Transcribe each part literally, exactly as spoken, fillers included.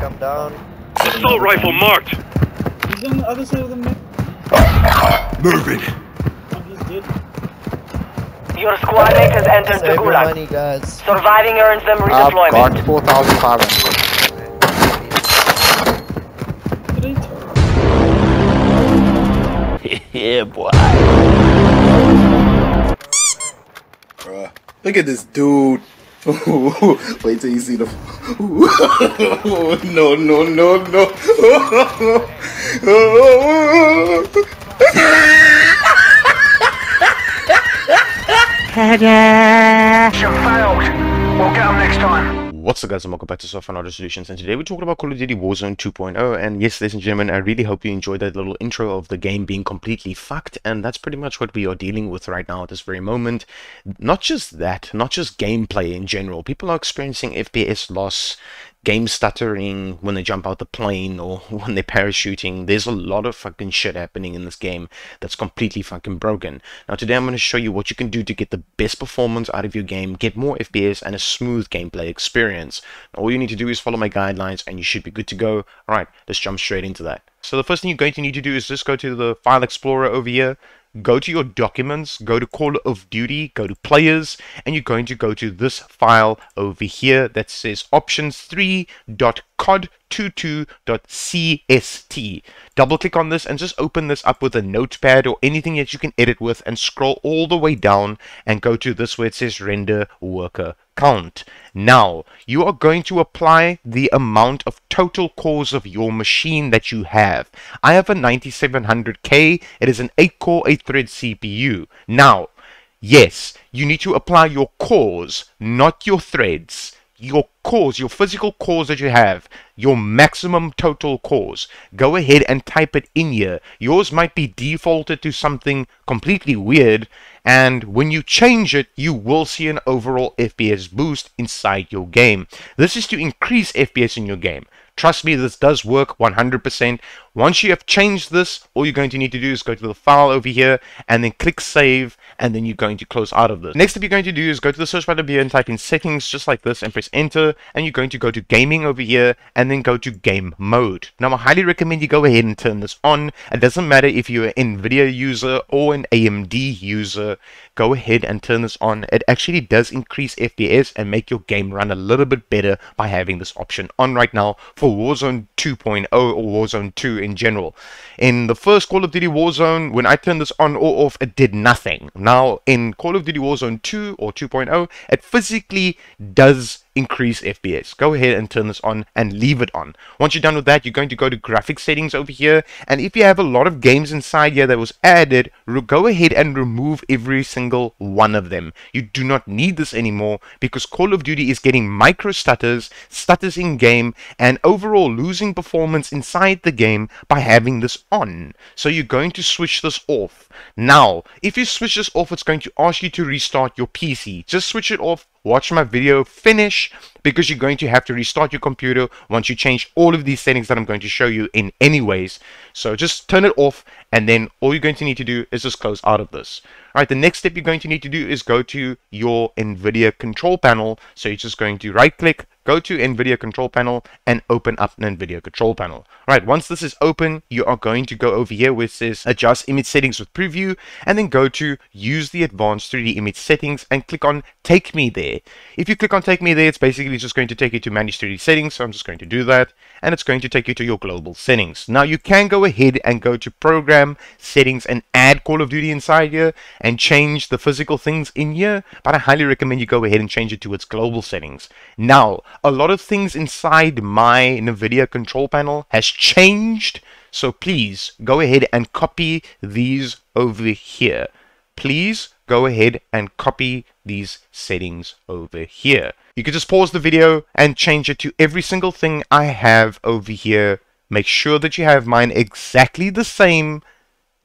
back, I'm down. Assault rifle marked. He's on the other side of the map. Moving. I'm just dead. Your squad mate has entered the gulag. Money, guys. Surviving earns them redeployment. I've got four thousand five hundred. Yeah, boy. Bruh, look at this dude. Wait till you see the. No, no, no, no. We'll get him next time. What's up guys and welcome back to Software and Audio Solutions, and today we're talking about Call of Duty Warzone two point oh. And yes, ladies and gentlemen, I really hope you enjoyed that little intro of the game being completely fucked, and that's pretty much what we are dealing with right now at this very moment. Not just that, not just gameplay in general. People are experiencing F P S loss, game stuttering when they jump out the plane or when they're parachuting. There's a lot of fucking shit happening in this game that's completely fucking broken. Now today I'm going to show you what you can do to get the best performance out of your game, get more F P S and a smooth gameplay experience. Now, all you need to do is follow my guidelines and you should be good to go. Alright, let's jump straight into that. So the first thing you're going to need to do is just go to the File Explorer over here, go to your documents, go to Call of Duty, go to Players, and you're going to go to this file over here that says options three dot cod twenty-two dot c s t. Double click on this and just open this up with a notepad or anything that you can edit with, and scroll all the way down and go to this where it says render worker count. Now you are going to apply the amount of total cores of your machine that you have. I have a ninety-seven hundred K. It is an eight core eight thread C P U. Now yes, you need to apply your cores, not your threads. Your cores, your physical cores that you have, your maximum total cores. Go ahead and type it in here. Yours might be defaulted to something completely weird, and when you change it, you will see an overall F P S boost inside your game. This is to increase F P S in your game. Trust me, this does work one hundred percent. Once you have changed this, all you're going to need to do is go to the file over here and then click save, and then you're going to close out of this. Next step you're going to do is go to the search bar over here and type in settings just like this and press enter, and you're going to go to gaming over here and then go to game mode. Now I highly recommend you go ahead and turn this on. It doesn't matter if you're an NVIDIA user or an A M D user. Go ahead and turn this on. It actually does increase F P S and make your game run a little bit better by having this option on right now for Warzone two point oh or Warzone two in general. In the first Call of Duty Warzone, when I turned this on or off, it did nothing. Now in Call of Duty Warzone two or two point oh, it physically does increase F P S. Go ahead and turn this on and leave it on. Once you're done with that, you're going to go to graphic settings over here, and if you have a lot of games inside here that was added, go ahead and remove every single one of them. You do not need this anymore because Call of Duty is getting micro stutters, stutters in game, and overall losing performance inside the game by having this on. So you're going to switch this off. Now if you switch this off, it's going to ask you to restart your P C. Just switch it off, watch my video finish, because you're going to have to restart your computer once you change all of these settings that I'm going to show you in anyways. So just turn it off, and then all you're going to need to do is just close out of this. Alright, the next step you're going to need to do is go to your NVIDIA control panel. So you're just going to right click, go to NVIDIA control panel, and open up an NVIDIA control panel. Alright, once this is open, you are going to go over here where it says adjust image settings with preview, and then go to use the advanced three D image settings and click on take me there. If you click on take me there, it's basically it's just going to take you to manage three D settings, so I'm just going to do that, and it's going to take you to your global settings. Now you can go ahead and go to program settings and add Call of Duty inside here and change the physical things in here, but I highly recommend you go ahead and change it to its global settings. Now a lot of things inside my NVIDIA control panel has changed, so please go ahead and copy these over here. Please go ahead and copy these settings over here. You can just pause the video and change it to every single thing I have over here. Make sure that you have mine exactly the same,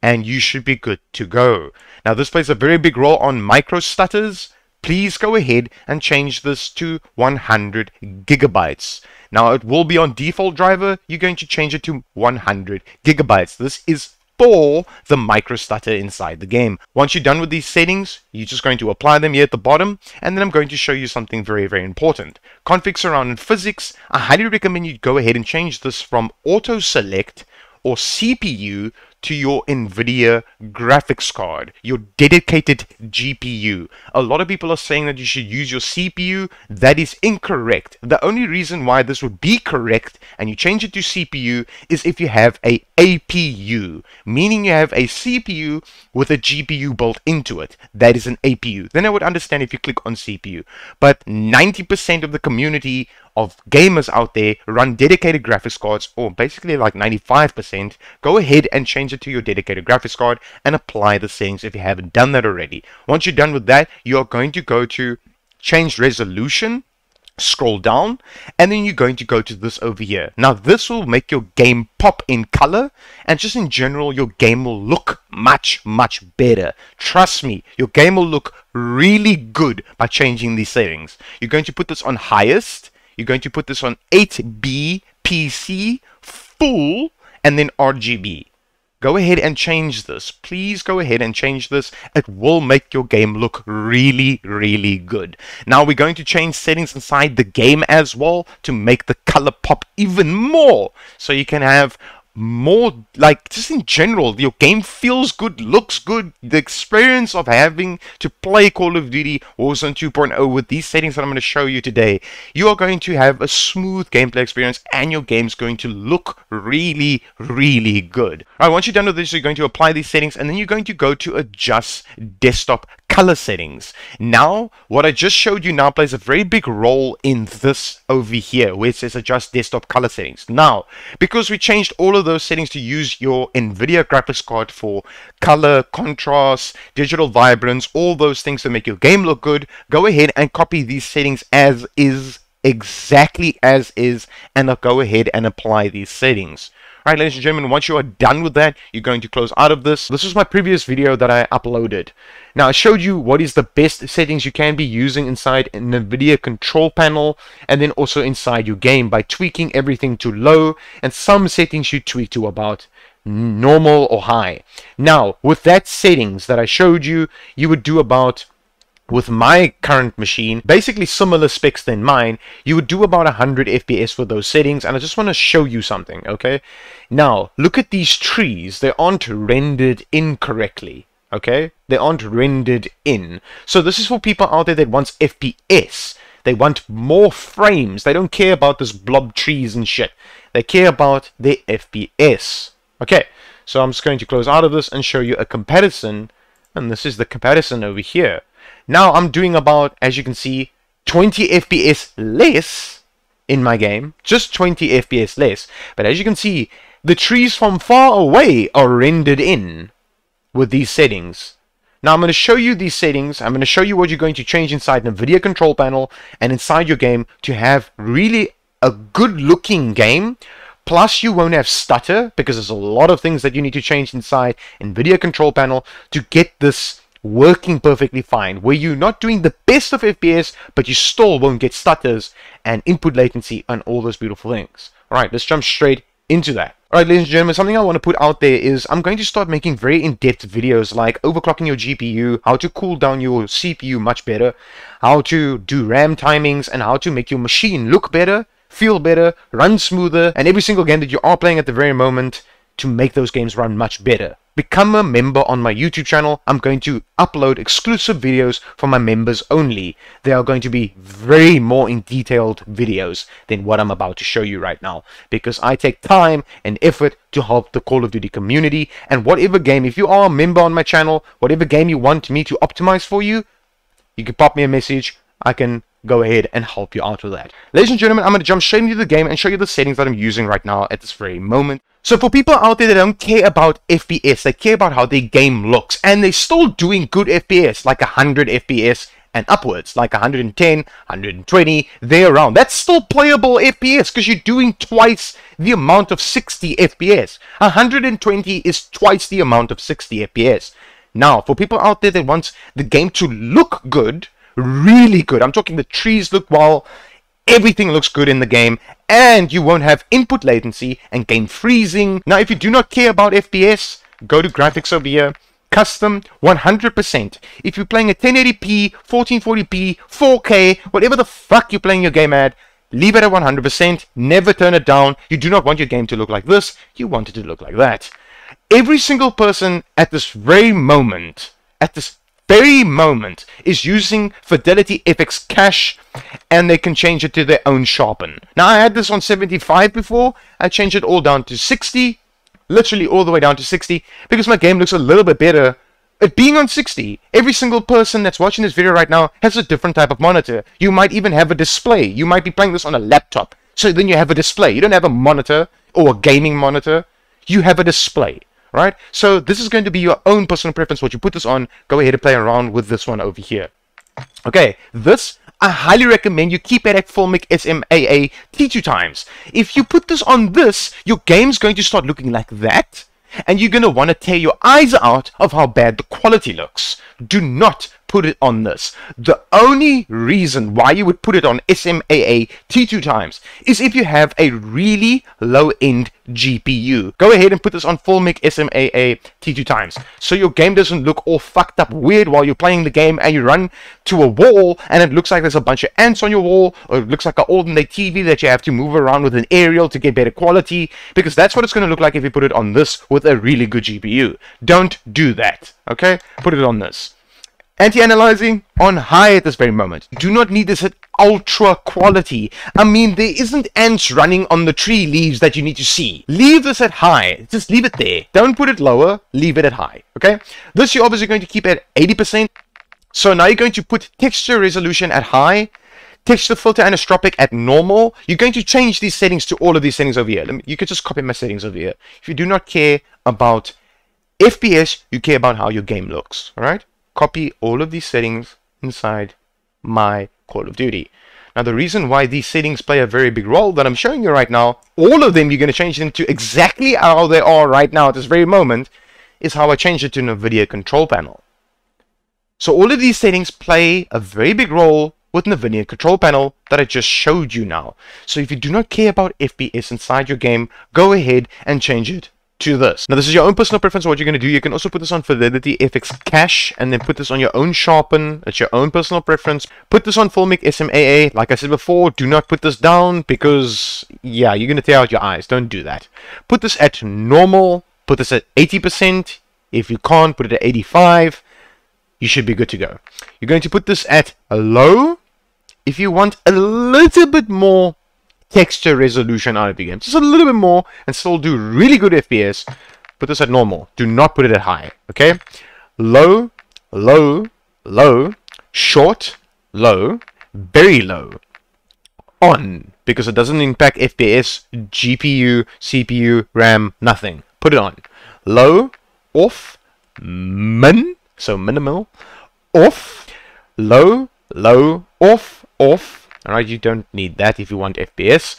and you should be good to go. Now this plays a very big role on micro stutters. Please go ahead and change this to one hundred gigabytes. Now it will be on default driver. You're going to change it to one hundred gigabytes. This is for the microstutter inside the game. Once you're done with these settings, you're just going to apply them here at the bottom, and then I'm going to show you something very, very important. Config surround physics, I highly recommend you go ahead and change this from auto select or C P U to your NVIDIA graphics card, your dedicated G P U. A lot of people are saying that you should use your C P U. That is incorrect. The only reason why this would be correct and you change it to C P U is if you have a A P U, meaning you have a C P U with a G P U built into it. That is an A P U. Then I would understand if you click on C P U. But ninety percent of the community of gamers out there run dedicated graphics cards, or basically like ninety-five percent. Go ahead and change it to your dedicated graphics card and apply the settings if you haven't done that already. Once you're done with that, you're going to go to change resolution, scroll down, and then you're going to go to this over here. Now this will make your game pop in color, and just in general your game will look much, much better. Trust me, your game will look really good by changing these settings. You're going to put this on highest, you're going to put this on eight B P C full, and then R G B. Go ahead and change this. Please go ahead and change this. It will make your game look really, really good. Now we're going to change settings inside the game as well to make the color pop even more. So you can have more, like, just in general, your game feels good, looks good. The experience of having to play Call of Duty Warzone two point oh with these settings that I'm going to show you today, you are going to have a smooth gameplay experience and your game's going to look really, really good. All right, once you're done with this, you're going to apply these settings, and then you're going to go to adjust desktop color settings. Now, what I just showed you now plays a very big role in this over here, where it says adjust desktop color settings. Now, because we changed all of those settings to use your NVIDIA graphics card for color, contrast, digital vibrance, all those things that make your game look good, go ahead and copy these settings as is, exactly as is, and I'll go ahead and apply these settings. Alright, ladies and gentlemen, once you are done with that, you're going to close out of this. This was my previous video that I uploaded. Now, I showed you what is the best settings you can be using inside an NVIDIA control panel, and then also inside your game by tweaking everything to low, and some settings you tweak to about normal or high. Now, with that settings that I showed you, you would do about, with my current machine, basically similar specs than mine, you would do about one hundred F P S for those settings, and I just want to show you something, okay? Now, look at these trees. They aren't rendered incorrectly, okay? They aren't rendered in. So this is for people out there that wants F P S. They want more frames. They don't care about this blob trees and shit. They care about their F P S. Okay, so I'm just going to close out of this and show you a comparison, and this is the comparison over here. Now I'm doing about, as you can see, twenty F P S less in my game. Just twenty F P S less. But as you can see, the trees from far away are rendered in with these settings. Now I'm going to show you these settings. I'm going to show you what you're going to change inside the NVIDIA control panel and inside your game to have really a good looking game. Plus, you won't have stutter because there's a lot of things that you need to change inside NVIDIA control panel to get this working perfectly fine, where you're not doing the best of F P S, but you still won't get stutters and input latency and all those beautiful things. All right, let's jump straight into that. All right, ladies and gentlemen, something I want to put out there is I'm going to start making very in-depth videos like overclocking your G P U, how to cool down your C P U much better, how to do RAM timings, and how to make your machine look better, feel better, run smoother, and every single game that you are playing at the very moment to make those games run much better. Become a member on my YouTube channel. I'm going to upload exclusive videos for my members only. They are going to be very more in detailed videos than what I'm about to show you right now, because I take time and effort to help the Call of Duty community. And whatever game, if you are a member on my channel, whatever game you want me to optimize for you, you can pop me a message. I can go ahead and help you out with that. Ladies and gentlemen, I'm going to jump straight into the game and show you the settings that I'm using right now at this very moment. So for people out there that don't care about F P S, they care about how their game looks, and they're still doing good F P S, like one hundred F P S and upwards, like one hundred ten, one hundred twenty, there around. That's still playable F P S because you're doing twice the amount of sixty F P S. one hundred twenty is twice the amount of sixty F P S. Now, for people out there that want the game to look good, really good, I'm talking the trees look well, everything looks good in the game, and you won't have input latency and game freezing. Now, if you do not care about F P S, go to graphics over here, custom one hundred percent. If you're playing at ten eighty p, fourteen forty p, four K, whatever the fuck you're playing your game at, leave it at one hundred percent, never turn it down. You do not want your game to look like this, you want it to look like that. Every single person at this very moment, at this very moment, is using FidelityFX cache, and they can change it to their own sharpen. Now, I had this on seventy-five before. I changed it all down to sixty, literally all the way down to sixty, because my game looks a little bit better at being on sixty. Every single person that's watching this video right now has a different type of monitor. You might even have a display. You might be playing this on a laptop, so then you have a display. You don't have a monitor or a gaming monitor. You have a display. Right? So this is going to be your own personal preference. What you put this on, go ahead and play around with this one over here. Okay, this, I highly recommend you keep it at filmic S M A A T two times. If you put this on this, your game's going to start looking like that, and you're going to want to tear your eyes out of how bad the quality looks. Do not put it on this. The only reason why you would put it on S M A A T two times is if you have a really low-end G P U. Go ahead and put this on filmic S M A A T two times, so your game doesn't look all fucked up weird while you're playing the game and you run to a wall and it looks like there's a bunch of ants on your wall, or it looks like an olden day T V that you have to move around with an aerial to get better quality, because that's what it's going to look like if you put it on this with a really good G P U. Don't do that, okay? Put it on this. Anti-analyzing on high at this very moment. Do not need this at ultra quality. I mean, there isn't ants running on the tree leaves that you need to see. Leave this at high. Just leave it there. Don't put it lower. Leave it at high. Okay? This you're obviously going to keep at eighty percent. So now you're going to put texture resolution at high, texture filter anisotropic at normal. You're going to change these settings to all of these settings over here. Let me, you could just copy my settings over here. If you do not care about F P S, you care about how your game looks. All right? Copy all of these settings inside my Call of Duty. Now, the reason why these settings play a very big role that I'm showing you right now, all of them, you're going to change them to exactly how they are right now at this very moment, is how I changed it to an NVIDIA control panel. So all of these settings play a very big role with an NVIDIA control panel that I just showed you now. So if you do not care about F P S inside your game, go ahead and change it to this. Now, this is your own personal preference. What you're going to do, you can also put this on FidelityFX cache and then put this on your own sharpen. It's your own personal preference. Put this on filmic S M A A. Like I said before, do not put this down because, yeah, you're going to tear out your eyes. Don't do that. Put this at normal. Put this at eighty percent. If you can't, put it at eighty-five. You should be good to go. You're going to put this at a low if you want a little bit more texture resolution out of the game, just a little bit more, and still do really good F P S. Put this at normal. Do not put it at high. Okay? Low, low, low, short, low, very low, on, because it doesn't impact F P S, G P U, C P U, RAM, nothing. Put it on. Low, off, min, so minimal, off, low, low, off, off. Alright, you don't need that if you want F P S.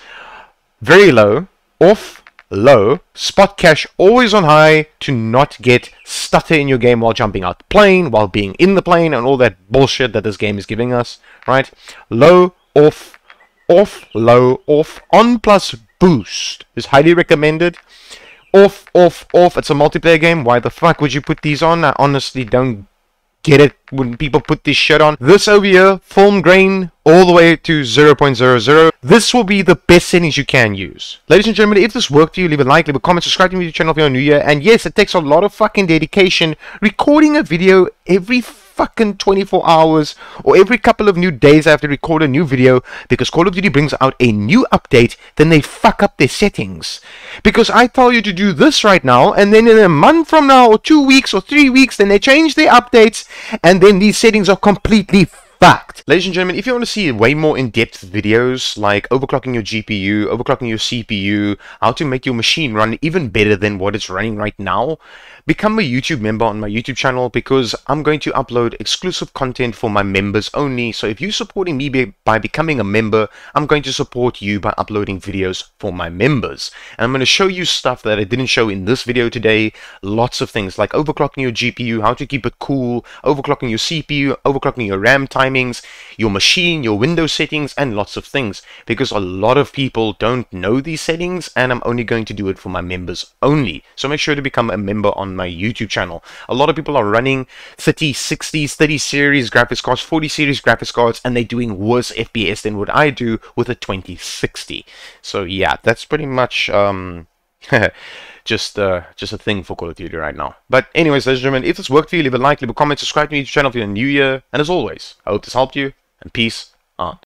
Very low, off, low, spot cache always on high to not get stutter in your game while jumping out the plane, while being in the plane, and all that bullshit that this game is giving us, right? Low, off, off, low, off, on plus boost is highly recommended. Off, off, off, it's a multiplayer game. Why the fuck would you put these on? I honestly don't get it when people put this shit on. This over here, film grain all the way to zero point zero zero. This will be the best settings you can use. Ladies and gentlemen, if this worked for you, leave a like, leave a comment, subscribe to my YouTube channel if you're new here. And yes, it takes a lot of fucking dedication recording a video every fucking twenty-four hours, or every couple of new days I have to record a new video, because Call of Duty brings out a new update, then they fuck up their settings. Because I tell you to do this right now, and then in a month from now, or two weeks, or three weeks, then they change their updates, and then these settings are completely fucked. Ladies and gentlemen, if you want to see way more in-depth videos like overclocking your G P U, overclocking your C P U, how to make your machine run even better than what it's running right now, become a YouTube member on my YouTube channel, because I'm going to upload exclusive content for my members only. So if you're supporting me be by becoming a member, I'm going to support you by uploading videos for my members. And I'm going to show you stuff that I didn't show in this video today. Lots of things like overclocking your G P U, how to keep it cool, overclocking your C P U, overclocking your RAM time, your machine, your Windows settings, and lots of things, because a lot of people don't know these settings, and I'm only going to do it for my members only. So make sure to become a member on on my YouTube channel. A lot of people are running thirty sixties, thirty series graphics cards, forty series graphics cards, and they're doing worse F P S than what I do with a twenty sixty. So yeah, that's pretty much um just uh just a thing for Call of Duty right now. But anyways, ladies and gentlemen, if this worked for you, leave a like, leave a comment, subscribe to my YouTube channel if you're new here, and as always, I hope this helped you, and peace out.